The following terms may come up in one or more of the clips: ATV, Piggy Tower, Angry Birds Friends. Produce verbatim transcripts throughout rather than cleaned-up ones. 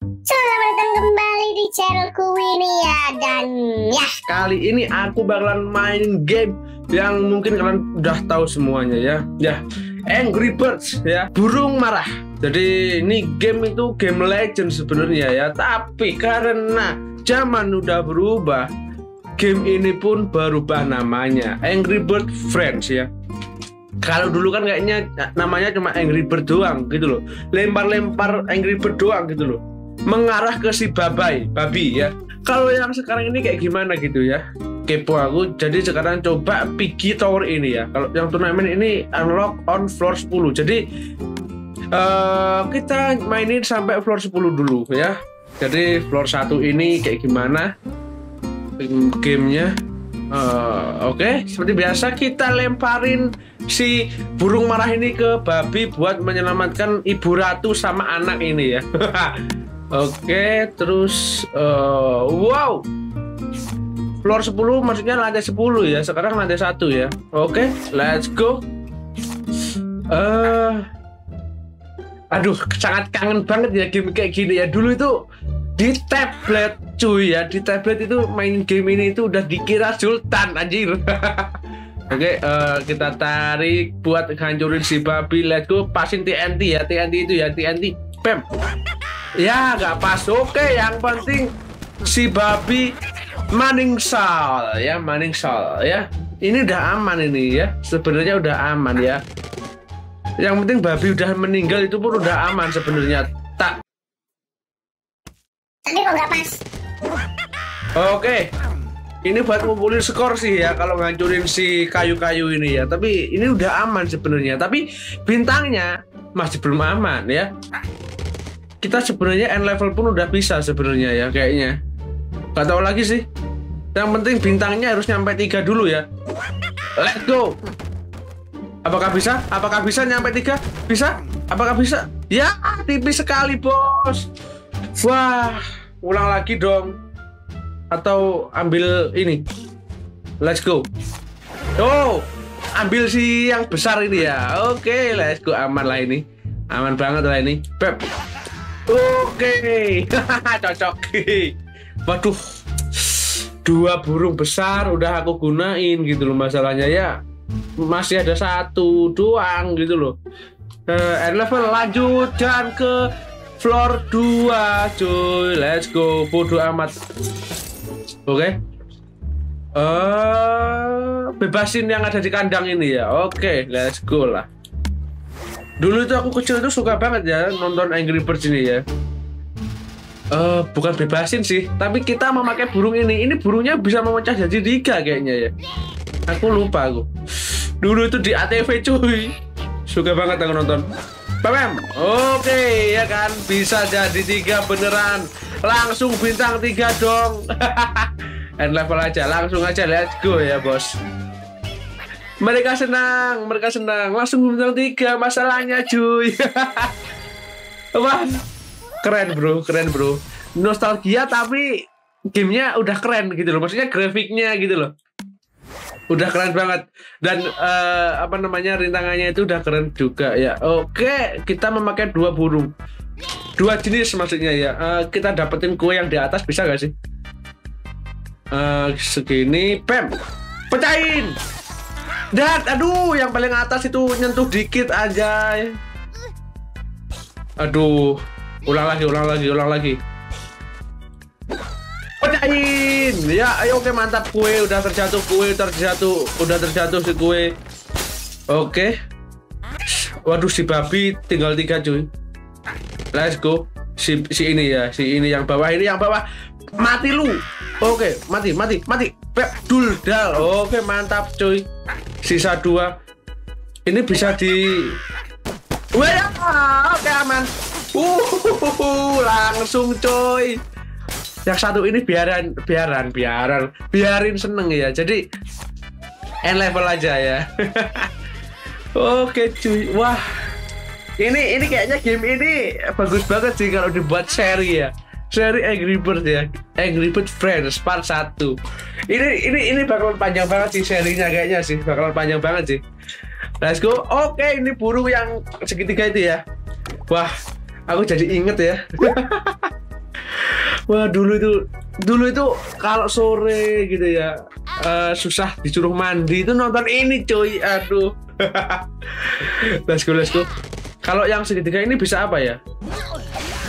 Selamat datang kembali di channelku ini ya, dan ya kali ini aku bakalan main game yang mungkin kalian udah tahu semuanya ya. Ya, Angry Birds ya, burung marah. Jadi ini game itu game legend sebenarnya ya, tapi karena zaman udah berubah, game ini pun berubah namanya, Angry Birds Friends ya. Kalau dulu kan kayaknya namanya cuma Angry Bird doang gitu loh, lempar-lempar Angry Bird doang gitu loh, mengarah ke si babai, babi ya. Kalau yang sekarang ini kayak gimana gitu ya, kepo aku. Jadi sekarang coba Piggy Tower ini ya. Kalau yang turnamen ini unlock on floor sepuluh. Jadi uh, kita mainin sampai floor sepuluh dulu ya. Jadi floor satu ini kayak gimana gamenya. Uh, Oke, okay. Seperti biasa kita lemparin si burung marah ini ke babi buat menyelamatkan ibu ratu sama anak ini ya. Oke, okay, terus uh, wow, floor sepuluh maksudnya lantai sepuluh ya, sekarang lantai satu ya. Oke, okay, let's go. Uh, aduh, sangat kangen banget ya game kayak gini ya. Dulu itu di tablet cuy ya, di tablet itu main game ini itu udah dikira sultan anjir. Oke, okay, uh, kita tarik buat hancurin si babi. Let's go, pasin T N T ya, T N T itu ya, T N T pem ya, nggak pas. Oke, okay, yang penting si babi maningsal ya, maningsal ya. Ini udah aman ini ya, sebenarnya udah aman ya, yang penting babi udah meninggal itu pun udah aman sebenarnya. Tak Tapi kok nggak pas. Oke, ini buat ngumpulin skor sih ya, kalau ngancurin si kayu-kayu ini ya. Tapi ini udah aman sebenarnya, tapi bintangnya masih belum aman ya. Kita sebenarnya end level pun udah bisa sebenarnya ya kayaknya. Gak tau lagi sih. Yang penting bintangnya harus nyampe tiga dulu ya. Let's go. Apakah bisa? Apakah bisa nyampe tiga? Bisa? Apakah bisa? Ya, tipis sekali bos. Wah, ulang lagi dong. Atau ambil ini, let's go. Oh, ambil si yang besar ini ya. Oke, okay, let's go. Aman lah ini, aman banget lah ini. Beb. Oke, okay. Cocok. Waduh, dua burung besar udah aku gunain gitu loh masalahnya ya. Masih ada satu doang gitu loh. Uh, end level lanjut dan ke floor dua cuy. Let's go, bodoh amat. Oke, okay. uh, bebasin yang ada di kandang ini ya. Oke, okay, let's go lah. Dulu itu aku kecil itu suka banget ya nonton Angry Birds ini ya. Uh, bukan bebasin sih, tapi kita memakai burung ini. Ini burungnya bisa memecah jadi tiga kayaknya ya. Aku lupa aku. Dulu itu di A T V cuy, suka banget aku nonton. Bam, oke okay, ya kan, bisa jadi tiga beneran. Langsung bintang tiga dong. End level aja, langsung aja, let's go ya bos. Mereka senang, mereka senang. Langsung bintang tiga masalahnya cuy. Wah, keren bro, keren bro. Nostalgia tapi gamenya udah keren gitu loh. Maksudnya grafiknya gitu loh, udah keren banget. Dan uh, apa namanya, rintangannya itu udah keren juga ya. Oke, okay, kita memakai dua burung, dua jenis maksudnya ya. Uh, kita dapetin kue yang di atas bisa gak sih? Uh, segini, pem, pecahin. Dan aduh, yang paling atas itu nyentuh dikit aja. Aduh, ulang lagi, ulang lagi, ulang lagi. Pecahin ya, ayo. Oke, okay, mantap. Kue udah terjatuh, kue terjatuh, udah terjatuh si kue. Oke, okay. Waduh, si babi tinggal tiga cuy. Let's go. Si, si ini ya, si ini yang bawah, ini yang bawah. Mati lu. Oke, okay, mati, mati, mati. Dul dal. Oke, okay, mantap cuy. Sisa dua. Ini bisa di wah, oke, okay, aman. Uh, langsung coy. Yang satu ini biaran, biaran, biaran, biarin seneng ya. Jadi end level aja ya. Oke cuy, wah. Ini, ini kayaknya game ini bagus banget sih kalau dibuat seri ya. Seri Angry Birds ya, Angry Birds Friends part satu. Ini, ini, ini bakalan panjang banget sih serinya kayaknya sih, bakalan panjang banget sih. Let's go. Oke, ini burung yang segitiga itu ya. Wah, aku jadi inget ya. Wah, dulu itu dulu itu kalau sore gitu ya, uh, susah disuruh mandi itu nonton ini coy, aduh. Let's go, let's go. Kalau yang segitiga ini bisa apa ya?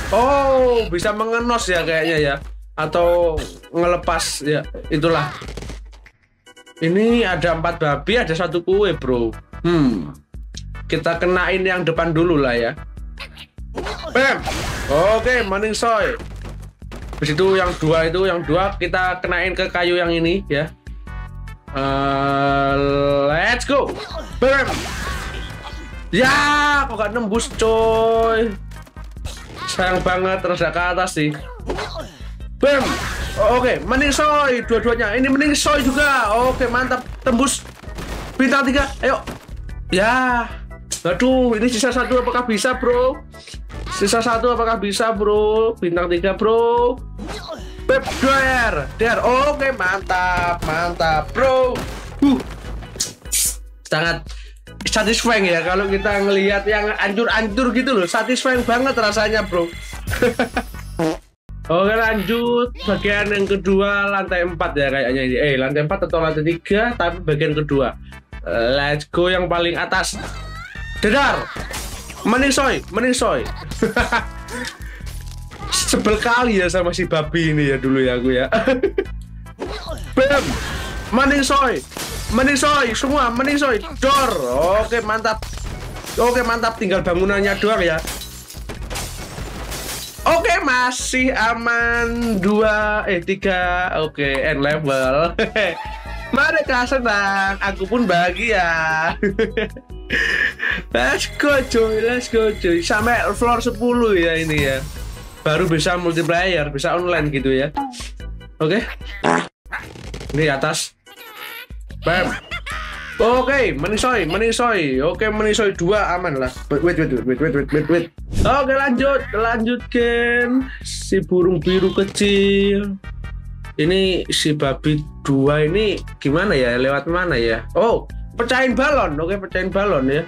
Oh, bisa mengenos ya kayaknya ya, atau ngelepas ya, itulah. Ini ada empat babi, ada satu kue bro. Hmm, kita kenain yang depan dulu lah ya. Bam, oke, maning soy. Habis itu yang dua itu, yang dua kita kenain ke kayu yang ini ya. Uh, let's go. Bam. Ya, kok gak nembus coy. Sayang banget, terasa ke atas sih. Bam. Oke, maning soy dua-duanya. Ini maning soy juga. Oke, mantap. Tembus bintang tiga. Ayo. Ya. Aduh, ini sisa satu apakah bisa, bro? Sisa satu apakah bisa, bro? Bintang tiga, bro. Beb, der, der. Oke, mantap, mantap, bro. Uh, sangat satisfying ya kalau kita ngelihat yang ancur-ancur gitu loh. Satisfying banget rasanya, bro. Oke, lanjut bagian yang kedua, lantai empat ya kayaknya ini. Eh, lantai empat atau lantai tiga, tapi bagian kedua. Let's go yang paling atas. Dedar, mending soy, mending soy. Sebel kali ya sama si babi ini ya dulu ya aku ya. Bam, mending soy, mending soy, semua mending soy. Dor, oke mantap, oke mantap. Tinggal bangunannya doang ya. Oke masih aman dua eh tiga, oke end level. Mereka senang, aku pun bahagia. Let's go cuy, let's go cuy. Sampai floor sepuluh ya ini ya. Baru bisa multiplayer, bisa online gitu ya. Oke okay. Ini atas. Bam. Oke, okay, menisoy, menisoy. Oke, okay, menisoy dua aman lah. Wait, wait, wait, wait, wait, wait, wait. Oke okay, lanjut, lanjut game. Si burung biru kecil. Ini si babi dua ini gimana ya, lewat mana ya? Oh, pecahin balon. Oke, pecahin balon ya.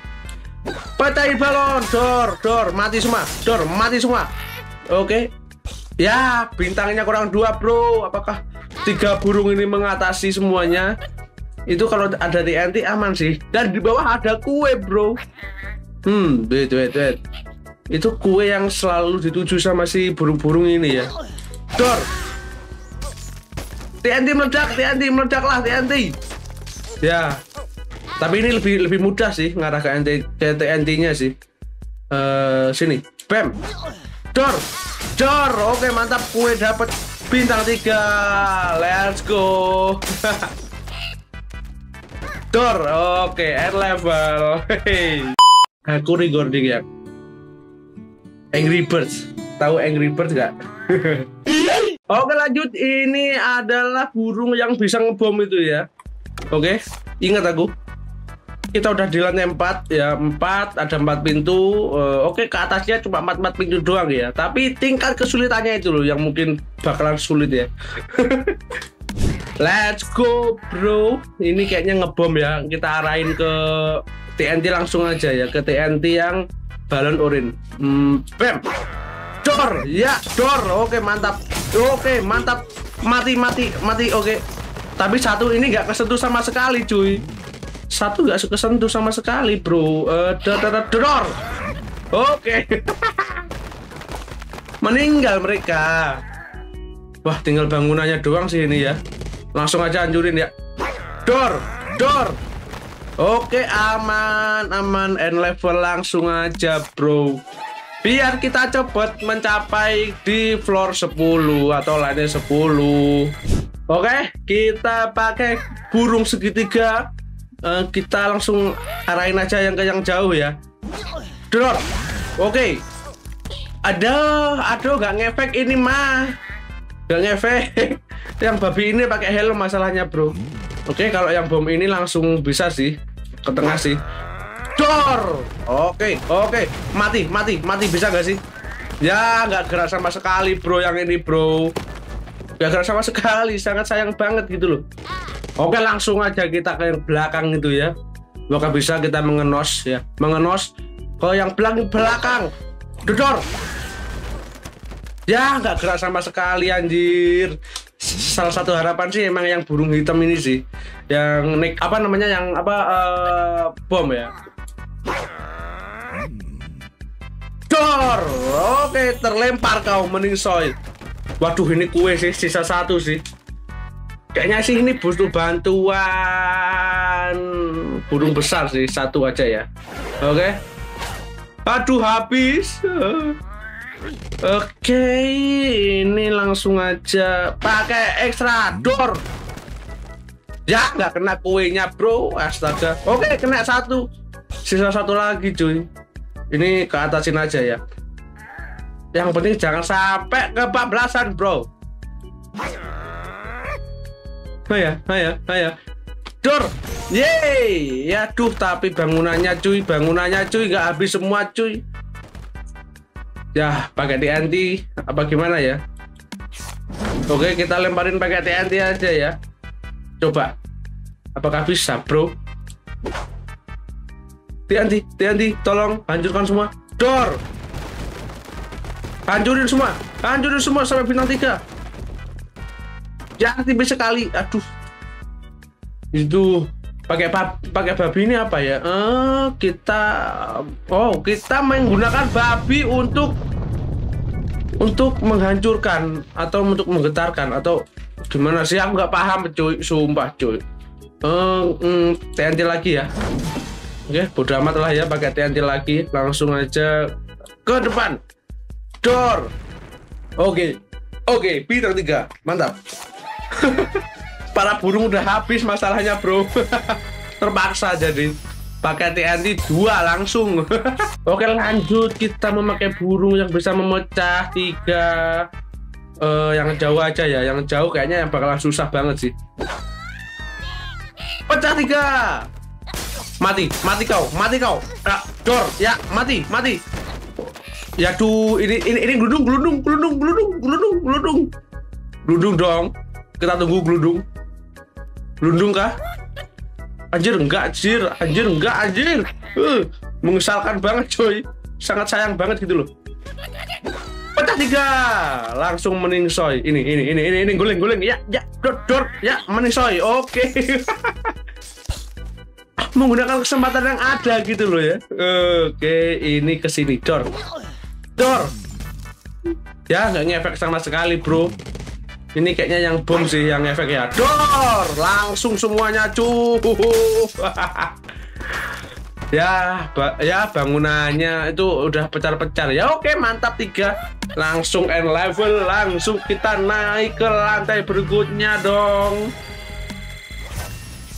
Pecahin balon. Dor, dor, mati semua. Dor, mati semua. Oke. Ya, bintangnya kurang dua, bro. Apakah tiga burung ini mengatasi semuanya? Itu kalau ada T N T aman sih. Dan di bawah ada kue, bro. Hmm, wait, wait, wait. Itu kue yang selalu dituju sama si burung-burung ini ya. Dor. T N T meledak, T N T meledaklah, T N T. Ya, tapi ini lebih lebih mudah sih ngarah ke T N T-nya sih. Uh, sini, bam, dor, dor. Oke mantap, kue dapat bintang tiga. Let's go. Dor, oke end level. Aku recording ya. Angry Birds, tahu Angry Birds nggak? Oke lanjut, ini adalah burung yang bisa ngebom itu ya. Oke, ingat aku. Kita udah di lantai empat ya, empat, ada empat pintu. uh, Oke, ke atasnya cuma empat-empat pintu doang ya. Tapi tingkat kesulitannya itu loh yang mungkin bakalan sulit ya. Let's go bro. Ini kayaknya ngebom ya, kita arahin ke T N T langsung aja ya. Ke T N T yang balon orange. hmm, Bam. Dor, ya, dor, oke mantap. Oke, mantap. Mati, mati, mati, oke. Tapi satu ini nggak kesentuh sama sekali, cuy. Satu nggak kesentuh sama sekali, bro. Uh, Dor. Oke. Meninggal mereka. Wah, tinggal bangunannya doang sih ini ya. Langsung aja hancurin ya. Dor, dor. Oke, aman, aman. End level langsung aja, bro. Biar kita cepet mencapai di floor sepuluh atau lainnya sepuluh. Oke, kita pakai burung segitiga. Uh, kita langsung arahin aja yang ke yang jauh ya. Drop. Oke. Aduh, aduh gak ngefek ini mah. Gak ngefek. Yang babi ini pakai helm masalahnya, bro. Oke, kalau yang bom ini langsung bisa sih ke tengah sih. Dor, oke, oke, mati, mati, mati, bisa gak sih? Ya, nggak gerak sama sekali, bro. Yang ini, bro, nggak gerak sama sekali, sangat sayang banget gitu loh. Oke, langsung aja kita ke yang belakang itu ya. Maka bisa kita mengenos ya, mengenos ke yang belakang, belakang, dor, Ya nggak gerak sama sekali anjir. Salah satu harapan sih emang yang burung hitam ini sih, yang nek apa namanya yang apa uh, bom ya. Dor, oke terlempar kau meningsoy. Waduh ini kue sih sisa satu sih. Kayaknya sih ini butuh bantuan burung besar sih, satu aja ya. Oke. Aduh habis. Oke, ini langsung aja pakai ekstra door. Ya, nggak kena kuenya, bro. Astaga. Oke, kena satu. Sisa satu lagi, cuy. Ini ke atasin aja ya. Yang penting jangan sampai kebablasan, bro. Ayo, ayo, ayo. Door. Yeay. Ya, duh, tapi bangunannya, cuy. Bangunannya, cuy. Nggak habis semua, cuy. Ya, pakai T N T apa gimana ya? Oke, kita lemparin pakai T N T aja ya. Coba. Apakah bisa, bro? T N T, T N T, tolong hancurkan semua. Dor. Hancurin semua. Hancurin semua sampai bintang tiga. Jangan tiba sekali. Aduh. Itu pakai pakai babi ini apa ya? Eh, kita oh kita menggunakan babi untuk untuk menghancurkan atau untuk menggetarkan atau gimana sih? Aku nggak paham cuy, sumpah cuy. Eh, mm, T N T lagi ya. Oke, bodo amat lah ya, pakai T N T lagi, langsung aja ke depan. Door. Oke, oke, bintang tiga, mantap. Para burung udah habis masalahnya, bro. Terpaksa jadi pakai T N T dua langsung. Oke, lanjut kita memakai burung yang bisa memecah tiga. Uh, yang jauh aja ya, yang jauh kayaknya yang bakalan susah banget sih. Pecah tiga. Mati, mati kau, mati kau. Ah, dor, ya, mati, mati. Ya tuh, ini ini ini gludung, gludung, gludung, gludung, gludung, gludung. Gludung dong. Kita tunggu gludung. Gludung kah? Anjir enggak, anjir, anjir enggak, anjir. Uh, mengesalkan banget, coy. Sangat sayang banget gitu loh. Pecah tiga. Langsung meningsoy. Ini ini ini ini ini guling-guling. Ya, ya, dor, dor, ya, meningsoy. Oke. Okay. Menggunakan kesempatan yang ada gitu loh ya. Oke, okay, ini ke sini, dor. Dor. Ya, enggak ngefek sama sekali, bro. Ini kayaknya yang bom sih yang efek ya. Dor, langsung semuanya cuh. Ya, ba ya bangunannya itu udah pecah-pecah. Ya oke, mantap tiga. Langsung end level, langsung kita naik ke lantai berikutnya dong.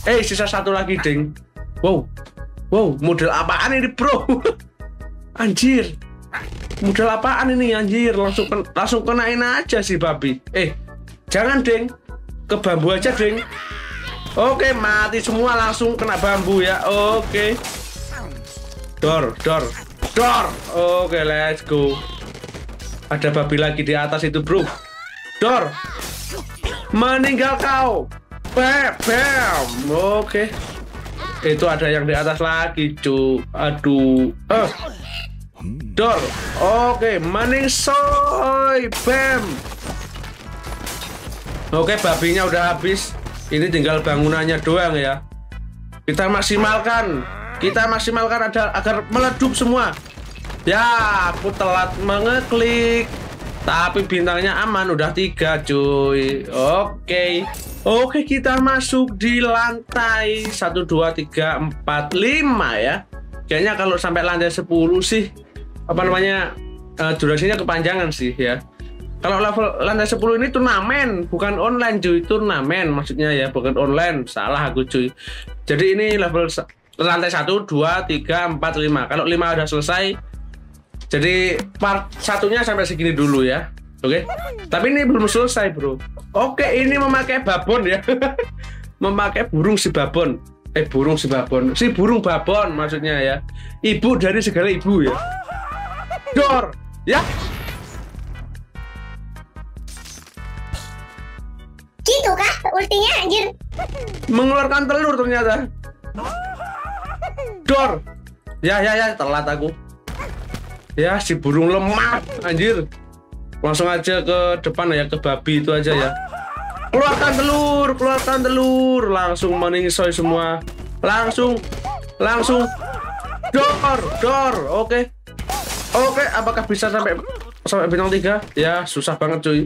Eh, sisa satu lagi, ding. Wow. Wow, model apaan ini, bro? Anjir. Model apaan ini, anjir? Langsung ken langsung kenain aja sih, babi. Eh, jangan ding, ke bambu aja ding. Oke, mati semua langsung kena bambu ya. Oke. Dor, dor, dor. Oke, let's go. Ada babi lagi di atas itu, bro. Dor. Meninggal kau. Bam, bam. Oke. Itu ada yang di atas lagi, cu. Aduh. Eh. Dor. Oke, meningsoy. Bam. Oke, babinya udah habis. Ini tinggal bangunannya doang ya. Kita maksimalkan. Kita maksimalkan ada, agar meledup semua. Ya, aku telat mengeklik. Tapi bintangnya aman, udah tiga cuy. Oke. Oke, kita masuk di lantai satu, dua, tiga, empat, lima ya. Kayaknya kalau sampai lantai sepuluh sih, apa namanya, uh, durasinya kepanjangan sih ya. Kalau level lantai sepuluh ini turnamen, bukan online cuy, turnamen maksudnya ya, bukan online, salah aku cuy. Jadi ini level lantai satu, dua, tiga, empat, lima. Kalau lima udah selesai, jadi part satunya sampai segini dulu ya. Oke, okay? Tapi ini belum selesai bro. Oke, okay, ini memakai babon ya. Memakai burung si babon. Eh, burung si babon, si burung babon maksudnya ya. Ibu dari segala ibu ya. Dor, ya. Gitu kah ultinya, anjir? Mengeluarkan telur ternyata. Dor. Ya ya ya, telat aku. Ya, si burung lemah, anjir. Langsung aja ke depan ya, ke babi itu aja ya. Keluarkan telur, keluarkan telur, langsung meningsoy semua. Langsung, langsung dor, dor. Oke. Oke, apakah bisa sampai sampai bintang tiga? Ya, susah banget cuy.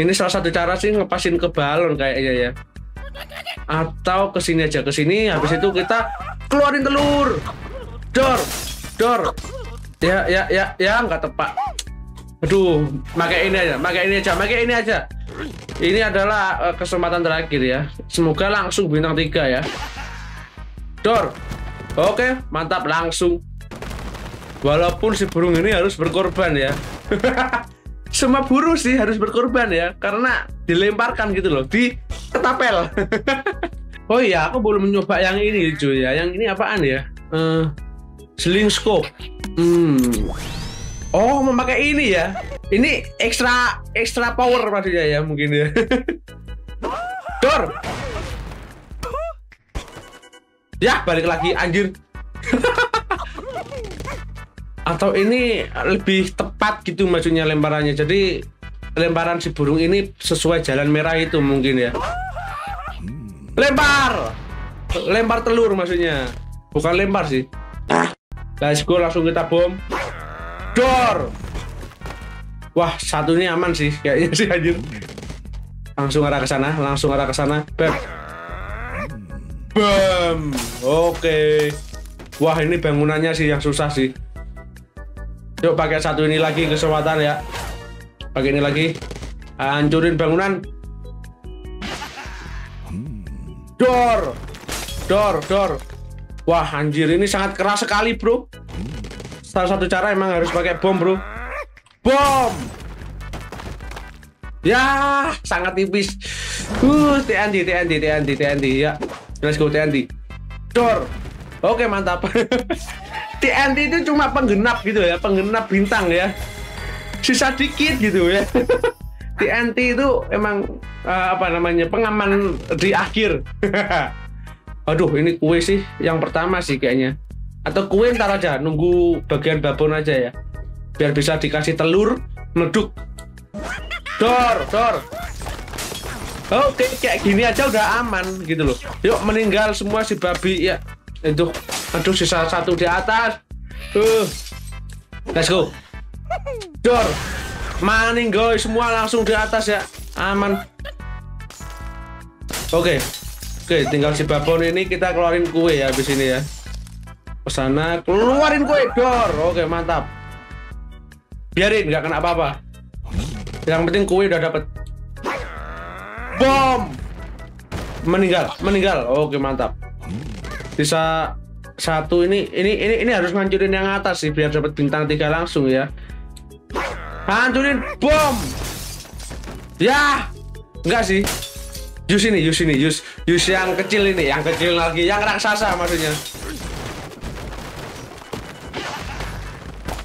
Ini salah satu cara sih ngepasin ke balon kayaknya ya. Atau kesini aja, kesini habis itu kita keluarin telur. Dor, dor. Ya, ya, ya, ya, nggak tepat. Aduh, pakai ini aja, pakai ini aja, pakai ini aja. Ini adalah uh, kesempatan terakhir ya. Semoga langsung bintang tiga ya. Dor. Oke, mantap, langsung. Walaupun si burung ini harus berkorban ya. Semua burung sih harus berkorban ya, karena dilemparkan gitu loh, di ketapel. Oh iya, aku belum mencoba yang ini cuy ya. Yang ini apaan ya? Uh, sling scope. Hmm. Oh, memakai ini ya. Ini ekstra ekstra power maksudnya ya mungkin ya. Dor. Ya, balik lagi anjir. Atau ini lebih tepat gitu maksudnya lemparannya. Jadi lemparan si burung ini sesuai jalan merah itu mungkin ya. Lempar. Lempar telur maksudnya. Bukan lempar sih. Let's go, langsung kita bom. Dor. Wah, satunya aman sih kayaknya sih anjir. Langsung arah ke sana, langsung arah ke sana. Bam. Bam. Oke. Wah, ini bangunannya sih yang susah sih. Yuk pakai satu ini lagi kesempatan ya. Pakai ini lagi. Hancurin bangunan. Dor. Dor, dor. Wah, anjir ini sangat keras sekali, bro. Salah satu cara emang harus pakai bom bro. Bom. Ya, sangat tipis. Uh, T N T, T N T, T N T, T N T ya. Let's go T N T. Dor. Oke, mantap. T N T itu cuma penggenap gitu ya, penggenap bintang ya. Sisa dikit gitu ya. T N T itu emang uh, apa namanya? Pengaman di akhir. Aduh, ini kue sih yang pertama sih kayaknya. Atau kue ntar aja, nunggu bagian babon aja ya. Biar bisa dikasih telur, meleduk. Dor, dor. Oke, kayak gini aja udah aman gitu loh. Yuk, meninggal semua si babi ya. Itu, aduh sisa satu di atas. Uh. Let's go. Dor. Meninggal semua langsung di atas ya. Aman. Oke. Oke, tinggal si babon ini kita keluarin kue ya habis ini ya. Kesana keluarin kue, dor. Oke, mantap. Biarin, nggak kena apa-apa. Yang penting kue udah dapet. Bom. Meninggal, meninggal. Oke, mantap. Bisa satu ini, ini, ini, ini harus ngancurin yang atas sih biar dapat bintang tiga langsung ya. Hancurin, bom. Ya, nggak sih. Use ini, use ini, use, use yang kecil ini, yang kecil lagi, yang raksasa maksudnya.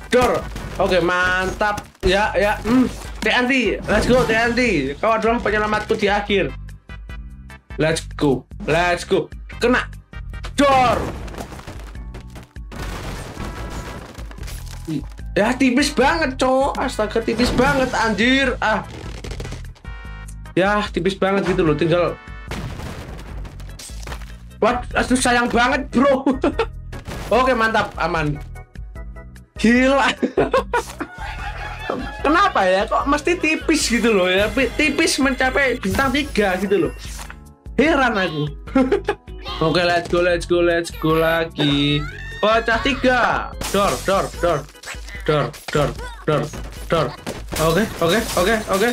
Dor. Oke, mantap ya ya. hmm. T N T, let's go T N T. Kau adalah penyelamatku di akhir. Let's go, let's go. Kena. Dor. Ya tipis banget cowok. Astaga, tipis banget anjir. Ah. Ya tipis banget gitu loh. Tinggal. What? Aduh, sayang banget bro. Oke, mantap, aman. Gila. Kenapa ya kok mesti tipis gitu loh ya. Tipis mencapai bintang tiga gitu loh. Heran aku. Oke, let's go, let's go, let's go lagi. Pecah tiga. Dor, dor, dor. Dor, dor, dor, dor. Oke, oke, oke, oke.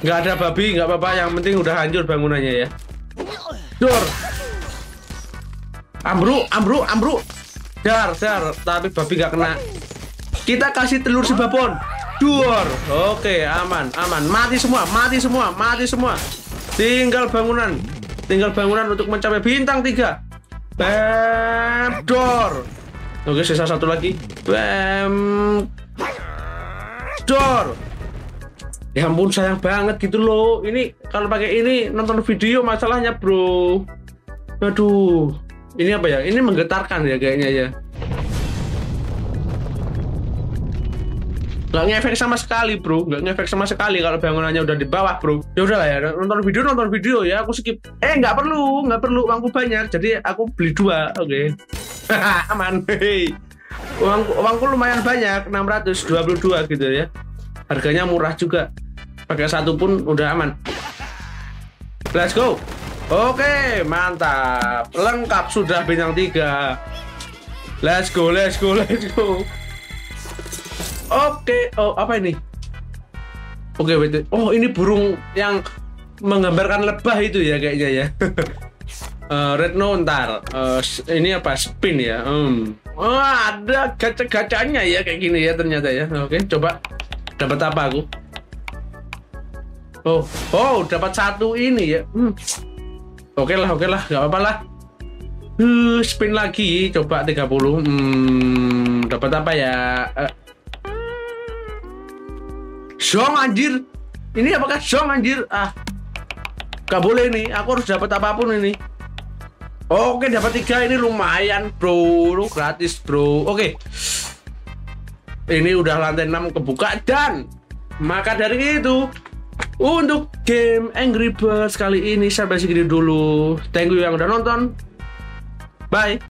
Nggak ada babi, nggak apa-apa. Yang penting udah hancur bangunannya ya. Dor. Ambruk, ambruk, ambruk. Dar, dar, tapi babi gak kena. Kita kasih telur si babon. Dor. Oke, aman, aman. Mati semua, mati semua, mati semua. Tinggal bangunan. Tinggal bangunan untuk mencapai bintang tiga. Bam, dor. Oke, sisa satu lagi. Bam. Dor. Ya ampun, sayang banget gitu loh. Ini kalau pakai ini nonton video masalahnya, bro. Aduh. Ini apa ya? Ini menggetarkan ya kayaknya ya. nggak ngefek sama sekali bro, nggak ngefek sama sekali kalau bangunannya udah di bawah bro. Ya udahlah ya, nonton video nonton video ya, aku skip. Eh nggak perlu, nggak perlu, uangku banyak, jadi aku beli dua, oke. Okay. Aman, hei. Uang, uangku lumayan banyak, enam ratus dua puluh dua gitu ya. Harganya murah juga, pakai satu pun udah aman. Let's go. Oke, mantap, lengkap sudah bintang tiga. Let's go, let's go, let's go. Oke, oh apa ini? Oke, wait. Oh ini burung yang menggambarkan lebah itu ya kayaknya ya. uh, Red no ntar. Uh, ini apa? Spin ya. Hmm. Oh, ada gacha-gacanya ya kayak gini ya ternyata ya. Oke, coba dapat apa aku? Oh, oh, dapat satu ini ya. Hmm. Oke lah, oke lah, nggak apa-apa lah. Uh, spin lagi, coba tiga puluh. Hmm, dapat apa ya? Uh. Song anjir. Ini apakah song anjir? Ah, nggak boleh nih. Aku harus dapat apapun ini. Oke, dapat tiga ini lumayan bro, lu gratis bro. Oke, ini udah lantai enam kebuka dan maka dari itu. Untuk game Angry Birds kali ini sampai segini dulu. Thank you yang udah nonton. Bye.